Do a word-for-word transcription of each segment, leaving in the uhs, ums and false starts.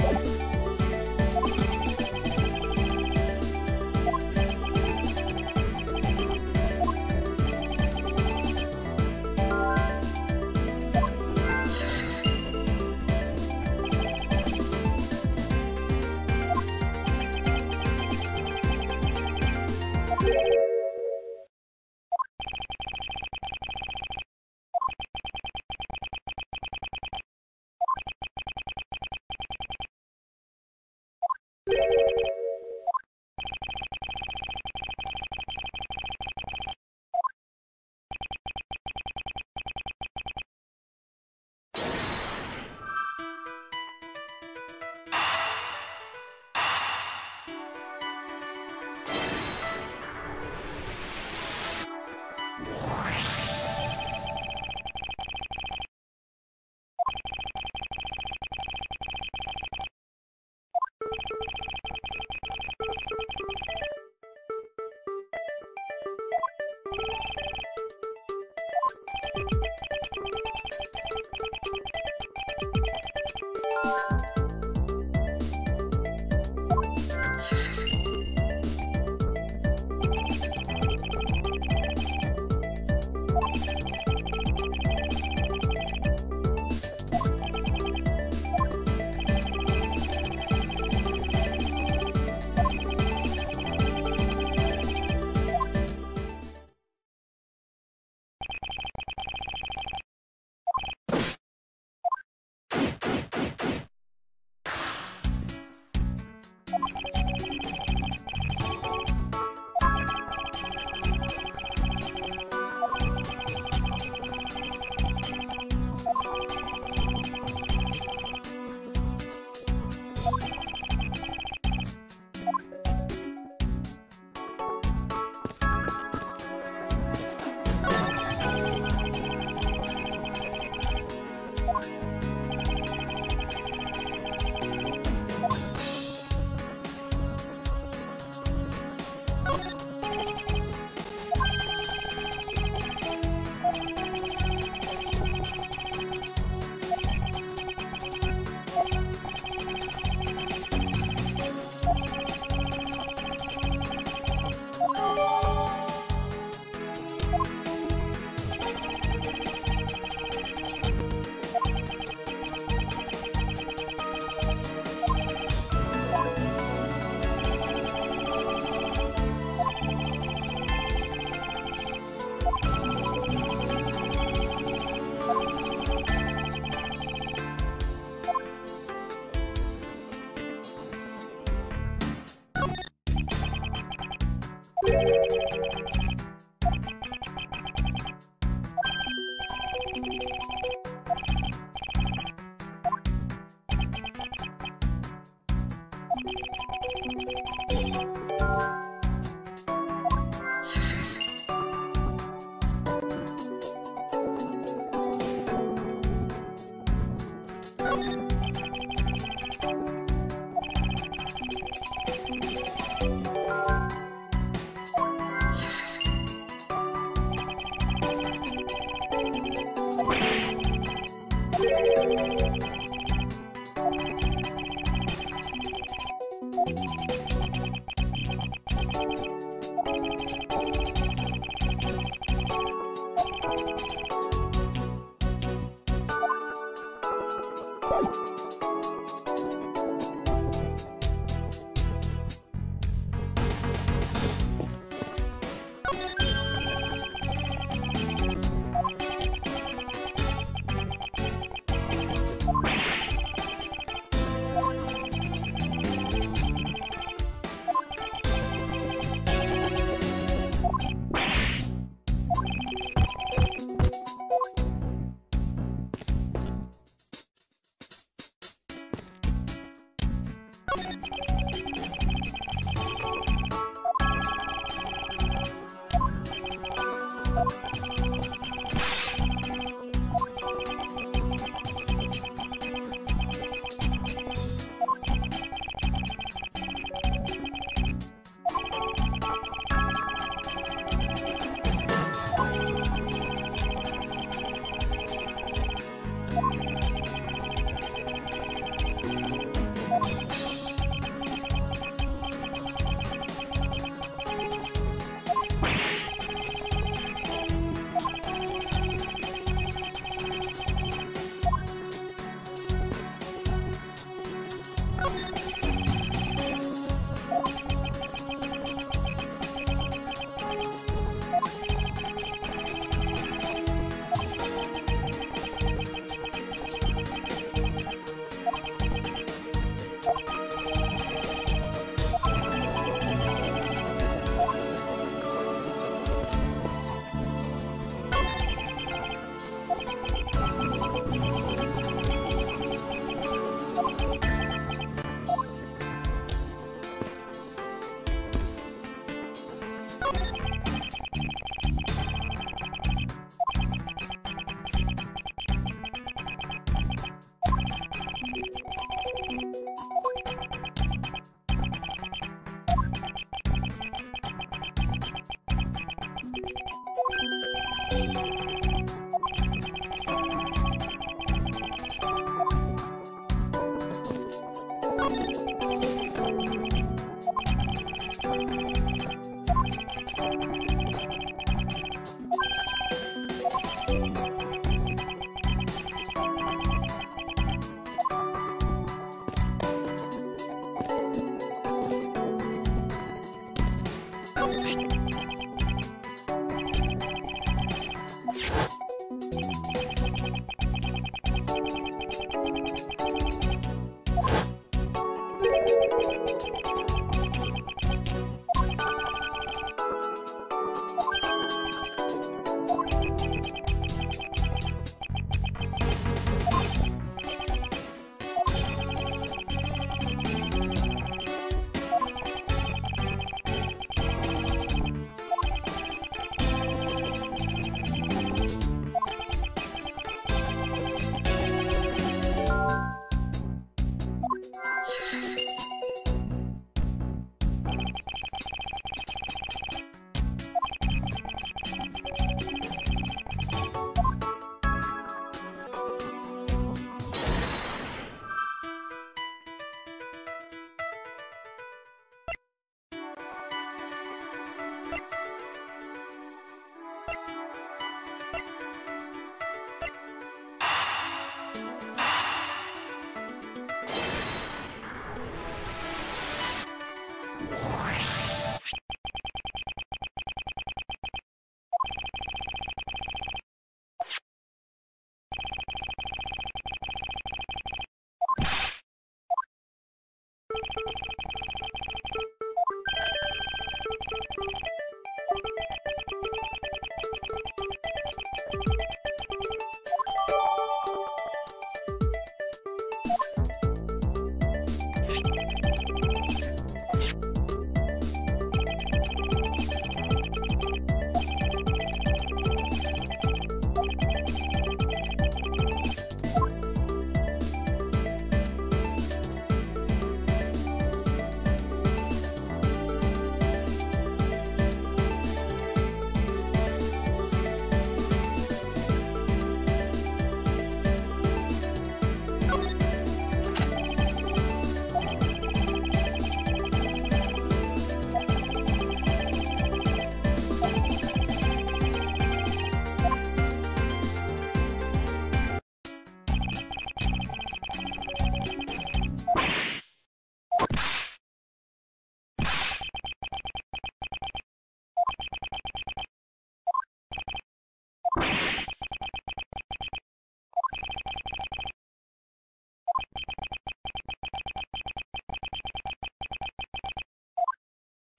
What?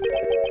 You.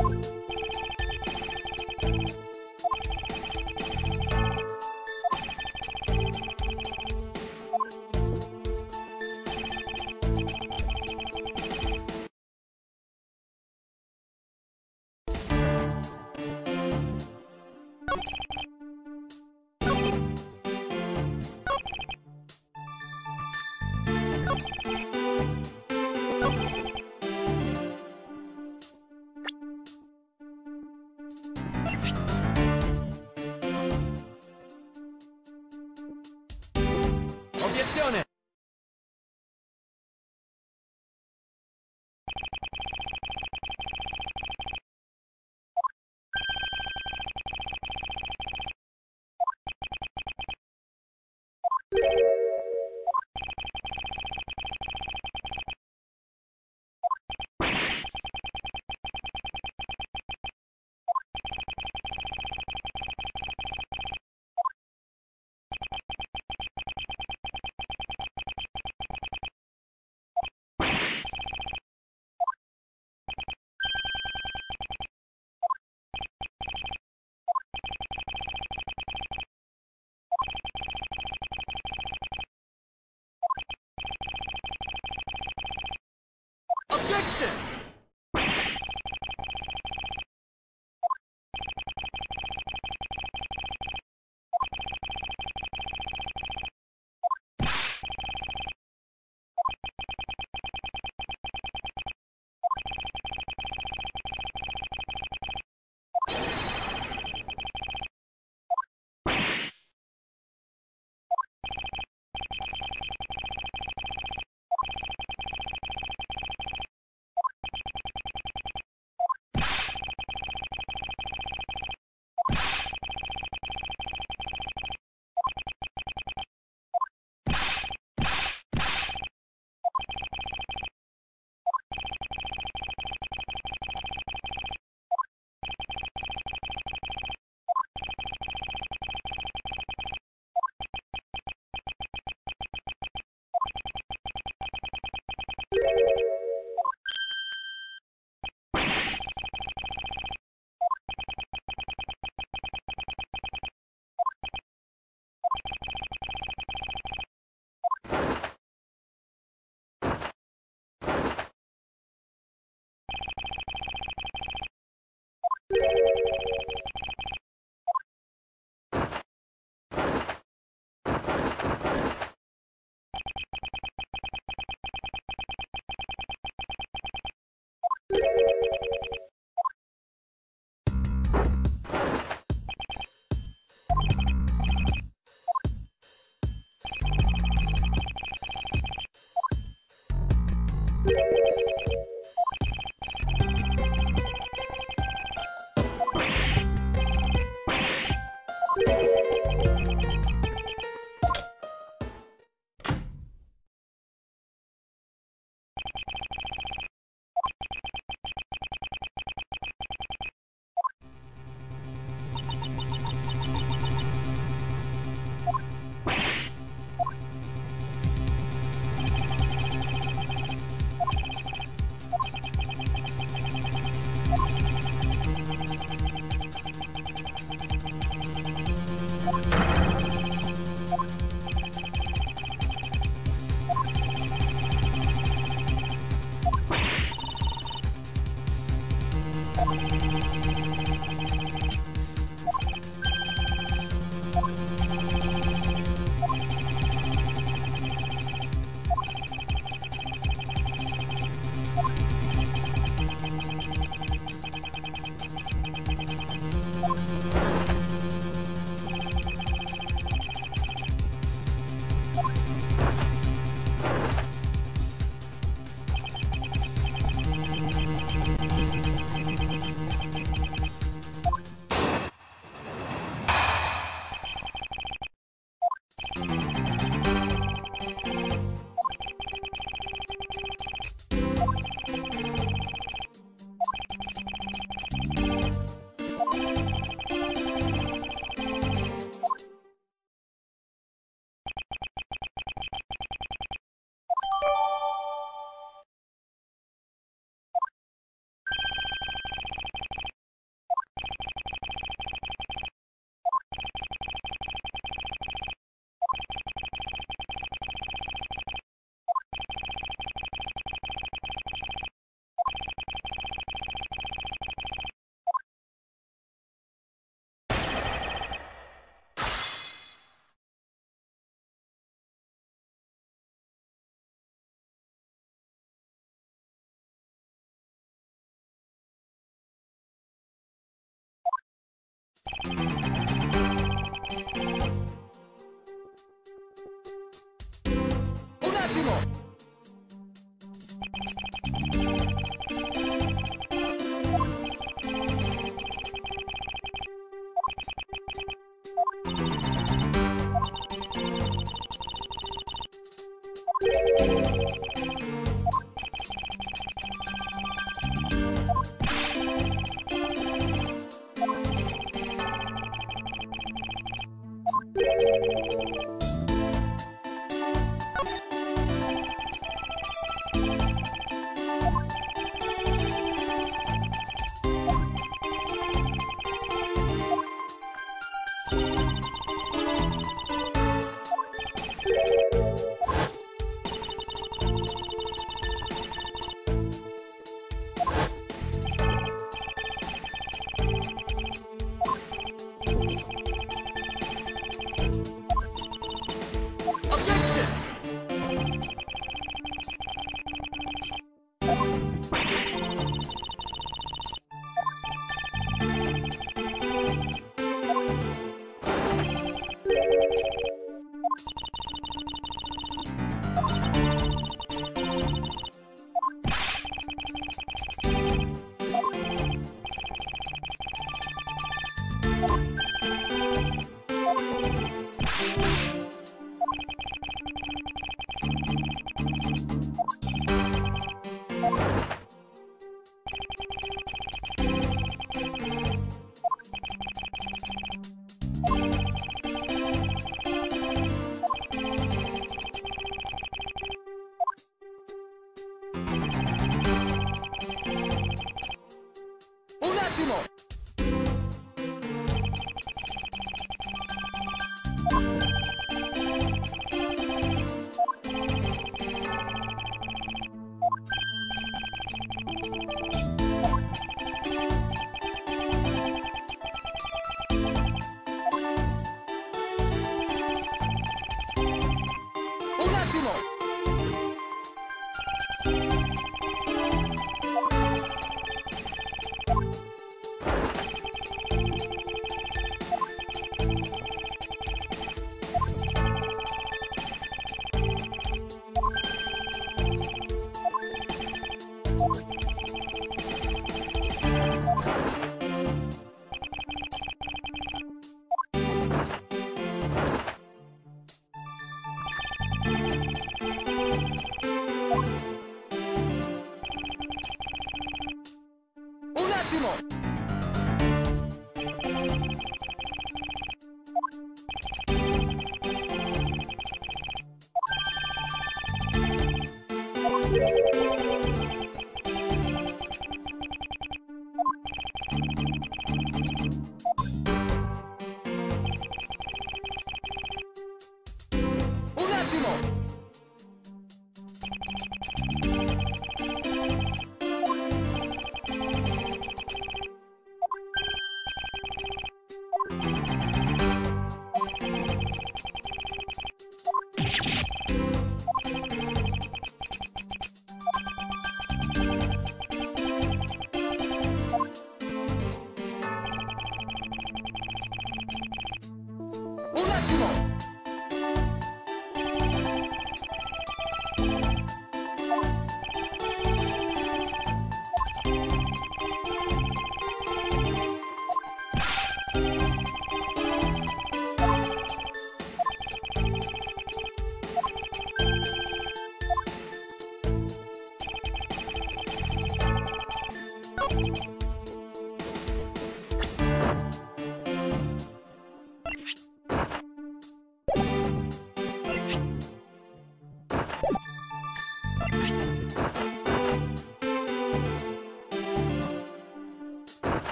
Obiezione! Objection!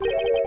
Eureka!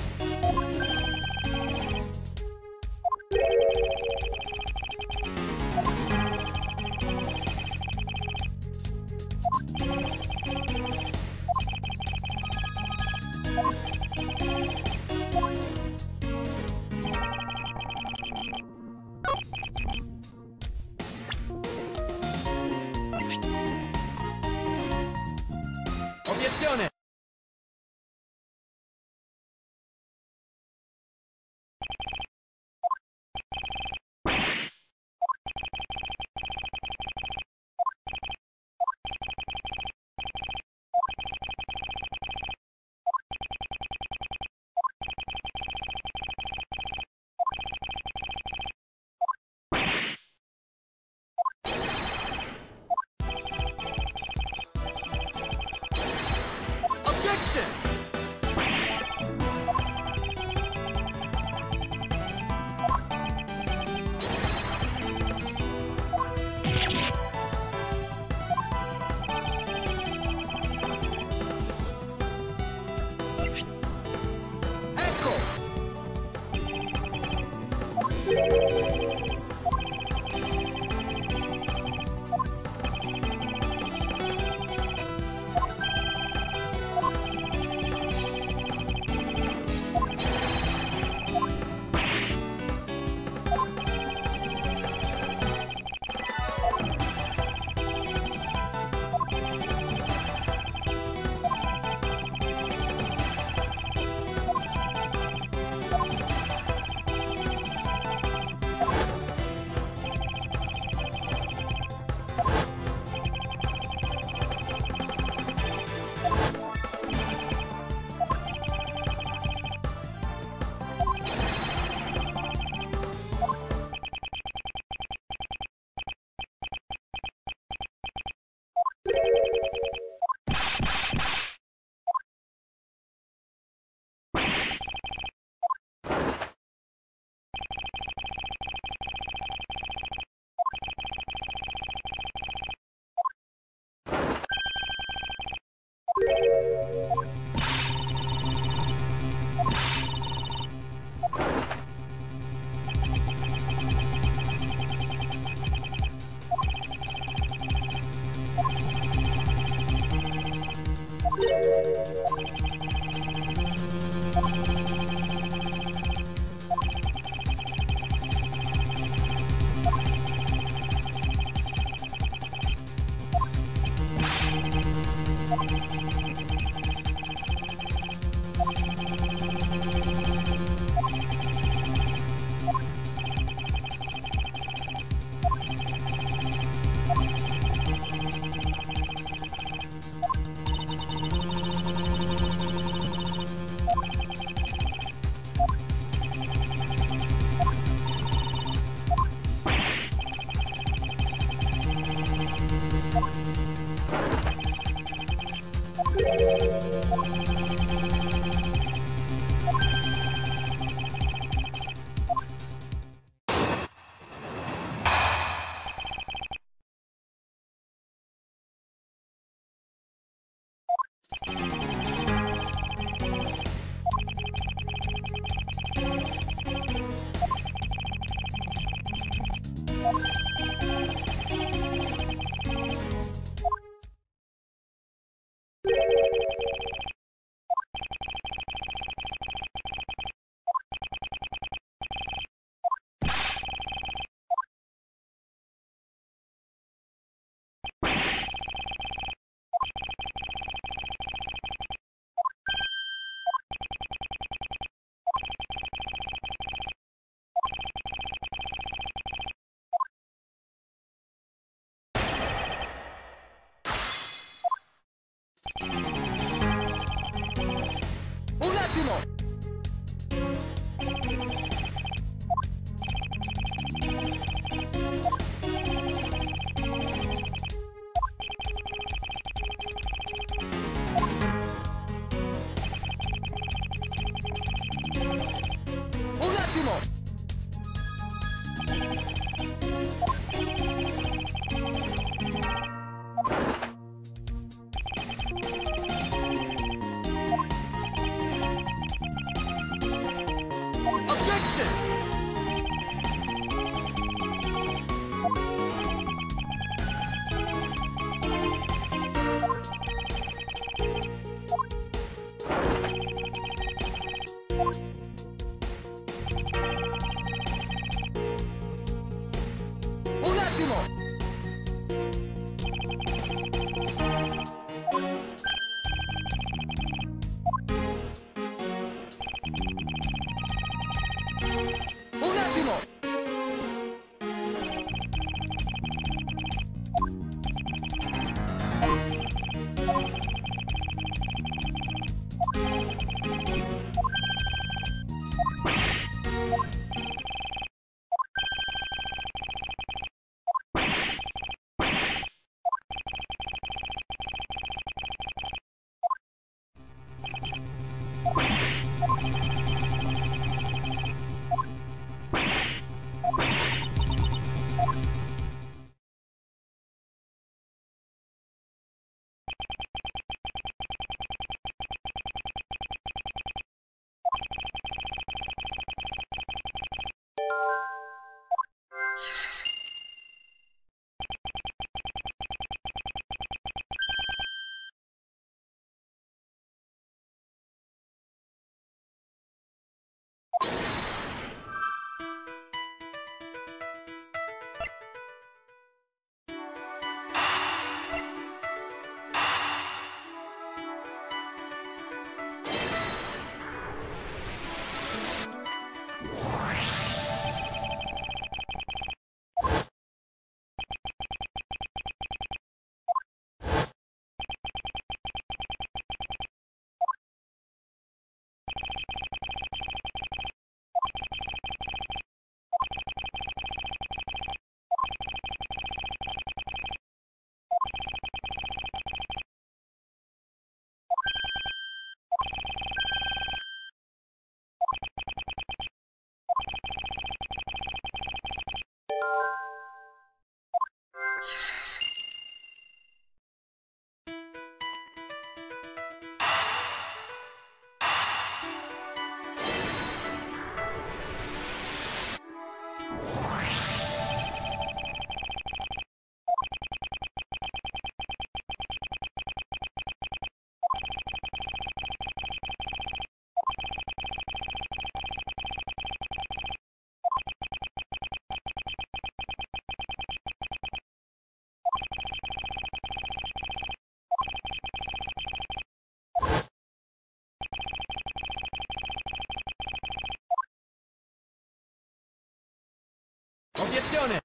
Obiezione!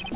You